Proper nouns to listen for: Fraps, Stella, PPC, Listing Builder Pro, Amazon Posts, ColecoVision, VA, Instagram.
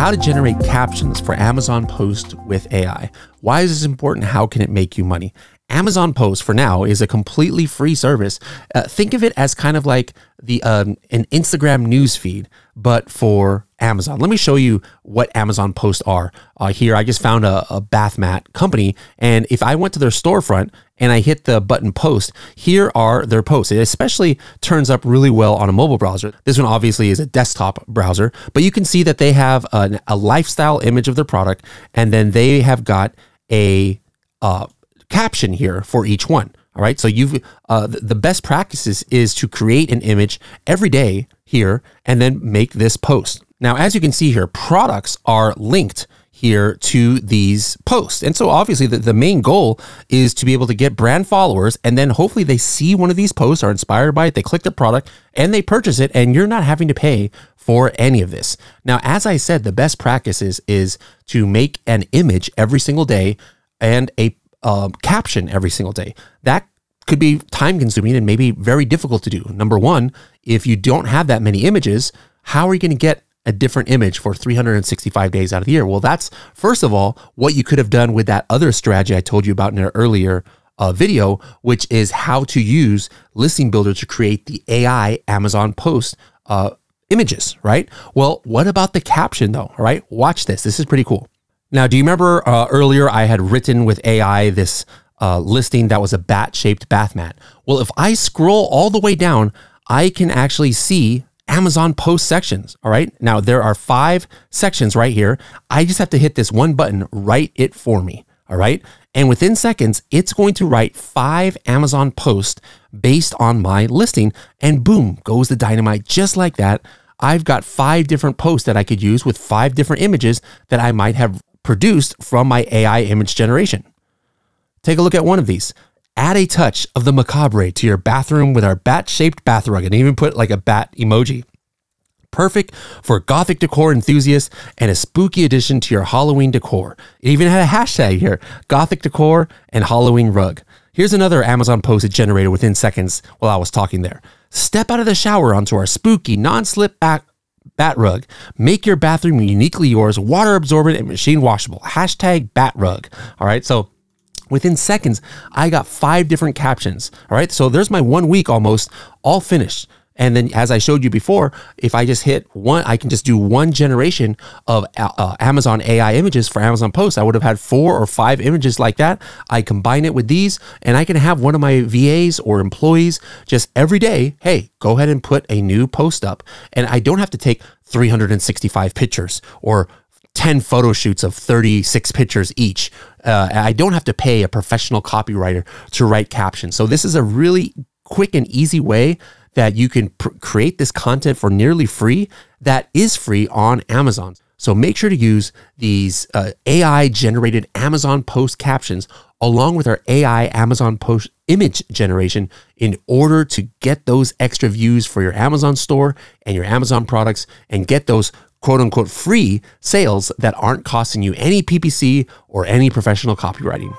How to generate captions for Amazon Posts with AI. Why is this important? How can it make you money? Amazon Posts, for now, is a completely free service. Think of it as kind of like the an Instagram newsfeed, but for Amazon. Let me show you what Amazon Posts are. Here, I just found a bath mat company, and if I went to their storefront and I hit the button post, here are their posts. It especially turns up really well on a mobile browser. This one obviously is a desktop browser, but you can see that they have a lifestyle image of their product, and then they have got a caption here for each one. All right. So you've, the best practices is to create an image every day here and then make this post. Now, as you can see here, products are linked here to these posts. And so obviously the main goal is to be able to get brand followers, and then hopefully they see one of these posts, are inspired by it, they click the product and they purchase it, and you're not having to pay for any of this. Now, as I said, the best practices is to make an image every single day and a caption every single day. That could be time consuming and maybe very difficult to do. Number one, if you don't have that many images, how are you going to get a different image for 365 days out of the year? Well, that's first of all, what you could have done with that other strategy I told you about in an earlier video, which is how to use Listing Builder to create the AI Amazon Post images, right? Well, what about the caption though? All right, watch this. This is pretty cool. Now, do you remember earlier I had written with AI this listing that was a bat-shaped bath mat? Well, if I scroll all the way down, I can actually see Amazon Post sections, all right? Now, there are 5 sections right here. I just have to hit this one button, write it for me, all right? And within seconds, it's going to write 5 Amazon Posts based on my listing, and boom, goes the dynamite just like that. I've got 5 different posts that I could use with 5 different images that I might have produced from my AI image generation. Take a look at one of these. Add a touch of the macabre to your bathroom with our bat-shaped bath rug, and even put like a bat emoji. Perfect for gothic decor enthusiasts and a spooky addition to your Halloween decor. It even had a hashtag here, gothic decor and Halloween rug. Here's another Amazon post it generated within seconds while I was talking there. Step out of the shower onto our spooky non-slip bat rug. Make your bathroom uniquely yours, water absorbent and machine washable. Hashtag bat rug. All right. So within seconds, I got 5 different captions. All right. So there's my 1 week almost all finished. And then as I showed you before, if I just hit one, I can just do one generation of Amazon AI images for Amazon Posts. I would have had 4 or 5 images like that. I combine it with these, and I can have one of my VAs or employees just every day, hey, go ahead and put a new post up. And I don't have to take 365 pictures or 10 photo shoots of 36 pictures each. I don't have to pay a professional copywriter to write captions. So this is a really quick and easy way that you can create this content for nearly free that is free on Amazon. So make sure to use these AI generated Amazon Post captions along with our AI Amazon Post image generation in order to get those extra views for your Amazon store and your Amazon products, and get those quote unquote free sales that aren't costing you any PPC or any professional copywriting.